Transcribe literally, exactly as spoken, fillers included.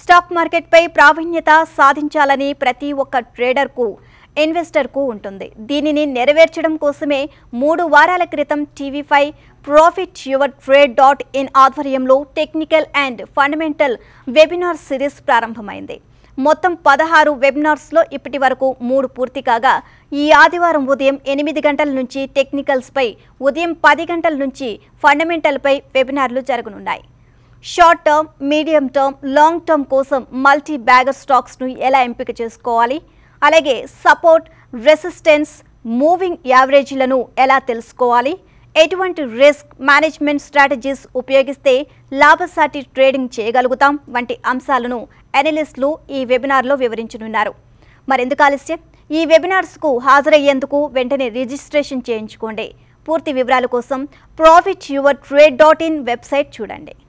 Stock market పై ప్రావీణ్యత సాధించాలని ప్రతి ఒక్క ట్రేడర్ కు ఇన్వెస్టర్ కు ఉంటుంది. దీనిని నెరవేర్చడం కోసమే మూడు వారాల క్రితం టీవీపై profit your trade dot in ఆధ్వర్యంలో technical and fundamental webinar series ప్రారంభమైంది. మొత్తం పదహారు వెబినార్స్లో ఇప్పటి వరకు మూడు పూర్తి కాగా ఈ ఆదివారం ఉదయం ఎనిమిది గంటల నుంచి టెక్నికల్స్పై, ఉదయం పది గంటల నుంచి ఫండమెంటల్పై వెబినార్లు జరగనున్నాయి. Short term, medium term, long term కోసం మల్టీ బ్యాగర్ స్టాక్స్ను ఎలా ఎంపిక చేసుకోవాలి, అలాగే సపోర్ట్, రెసిస్టెన్స్, మూవింగ్ యావరేజ్లను ఎలా తెలుసుకోవాలి, ఎటువంటి రిస్క్ మేనేజ్మెంట్ స్ట్రాటజీస్ ఉపయోగిస్తే లాభసాటి ట్రేడింగ్ చేయగలుగుతాం వంటి అంశాలను ఎనలిస్టులు ఈ వెబినార్లో వివరించనున్నారు. మరెందుకు ఆలస్యం, ఈ వెబినార్స్కు హాజరయ్యేందుకు వెంటనే రిజిస్ట్రేషన్ చేయించుకోండి. పూర్తి వివరాల కోసం profit your trade dot in website చూడండి.